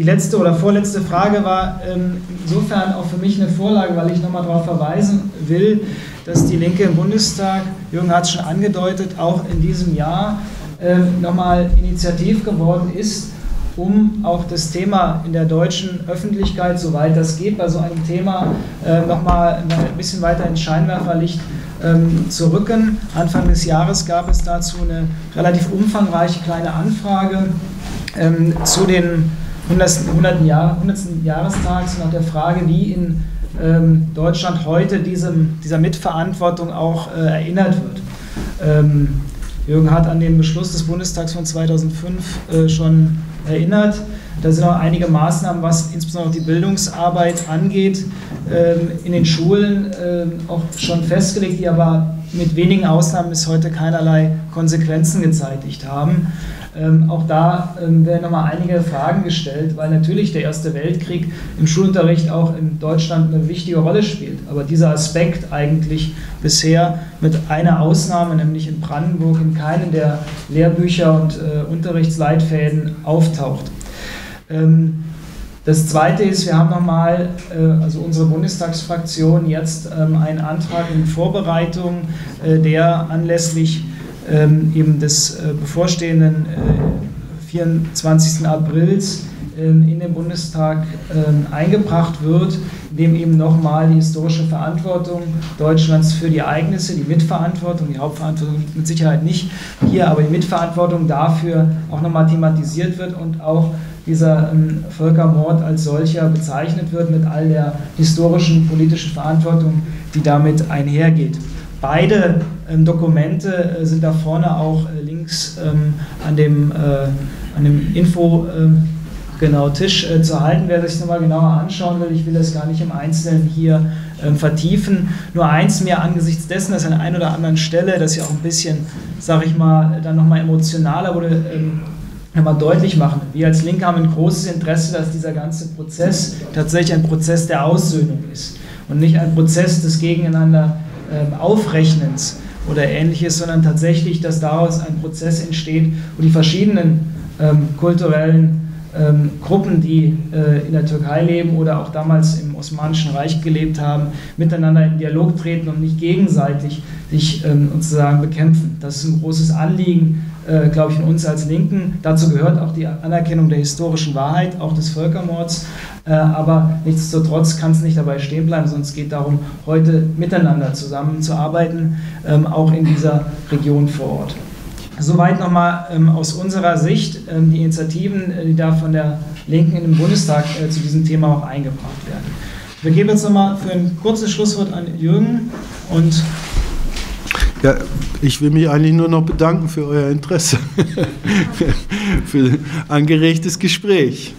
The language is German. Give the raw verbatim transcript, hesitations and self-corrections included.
Die letzte oder vorletzte Frage war ähm, insofern auch für mich eine Vorlage, weil ich nochmal darauf verweisen will, dass die Linke im Bundestag, Jürgen hat es schon angedeutet, auch in diesem Jahr ähm, nochmal initiativ geworden ist, um auch das Thema in der deutschen Öffentlichkeit, soweit das geht, bei so einem Thema äh, nochmal ein bisschen weiter ins Scheinwerferlicht ähm, zu rücken. Anfang des Jahres gab es dazu eine relativ umfangreiche kleine Anfrage ähm, zu den hundertsten. Jahr, hundertsten. Jahrestags und auch der Frage, wie in ähm, Deutschland heute diesem, dieser Mitverantwortung auch äh, erinnert wird. Ähm, Jürgen hat an den Beschluss des Bundestags von zweitausendfünf äh, schon erinnert. Da sind auch einige Maßnahmen, was insbesondere die Bildungsarbeit angeht, ähm, in den Schulen ähm, auch schon festgelegt, die aber mit wenigen Ausnahmen bis heute keinerlei Konsequenzen gezeitigt haben. Ähm, auch da ähm, werden nochmal einige Fragen gestellt, weil natürlich der Erste Weltkrieg im Schulunterricht auch in Deutschland eine wichtige Rolle spielt. Aber dieser Aspekt eigentlich bisher mit einer Ausnahme, nämlich in Brandenburg, in keinem der Lehrbücher und äh, Unterrichtsleitfäden auftaucht. Ähm, das Zweite ist, wir haben nochmal, äh, also unsere Bundestagsfraktion, jetzt ähm, einen Antrag in Vorbereitung, äh, der anlässlich Ähm, eben des äh, bevorstehenden äh, vierundzwanzigsten Aprils äh, in den Bundestag äh, eingebracht wird, indem eben nochmal die historische Verantwortung Deutschlands für die Ereignisse, die Mitverantwortung, die Hauptverantwortung mit Sicherheit nicht hier, aber die Mitverantwortung dafür auch nochmal thematisiert wird und auch dieser ähm, Völkermord als solcher bezeichnet wird mit all der historischen, politischen Verantwortung, die damit einhergeht. Beide ähm, Dokumente äh, sind da vorne auch äh, links ähm, an dem, äh, an dem Info äh, genau, Tisch äh, zu halten. Wer sich das nochmal genauer anschauen will, ich will das gar nicht im Einzelnen hier äh, vertiefen. Nur eins mehr angesichts dessen, dass an einer oder anderen Stelle, das ja auch ein bisschen, sage ich mal, dann nochmal emotionaler wurde, ähm, nochmal deutlich machen. Wir als Linke haben ein großes Interesse, dass dieser ganze Prozess tatsächlich ein Prozess der Aussöhnung ist und nicht ein Prozess des Gegeneinander Aufrechnens oder Ähnliches, sondern tatsächlich, dass daraus ein Prozess entsteht, wo die verschiedenen ähm, kulturellen ähm, Gruppen, die äh, in der Türkei leben oder auch damals im Osmanischen Reich gelebt haben, miteinander in Dialog treten und nicht gegenseitig sich ähm, sozusagen bekämpfen. Das ist ein großes Anliegen, äh, glaube ich, in uns als Linken. Dazu gehört auch die Anerkennung der historischen Wahrheit, auch des Völkermords. Aber nichtsdestotrotz kann es nicht dabei stehen bleiben, sondern es geht darum, heute miteinander zusammenzuarbeiten, ähm, auch in dieser Region vor Ort. Soweit nochmal ähm, aus unserer Sicht ähm, die Initiativen, die da von der Linken in den Bundestag äh, zu diesem Thema auch eingebracht werden. Wir geben jetzt nochmal für ein kurzes Schlusswort an Jürgen. Und ja, ich will mich eigentlich nur noch bedanken für euer Interesse, für ein angeregtes Gespräch.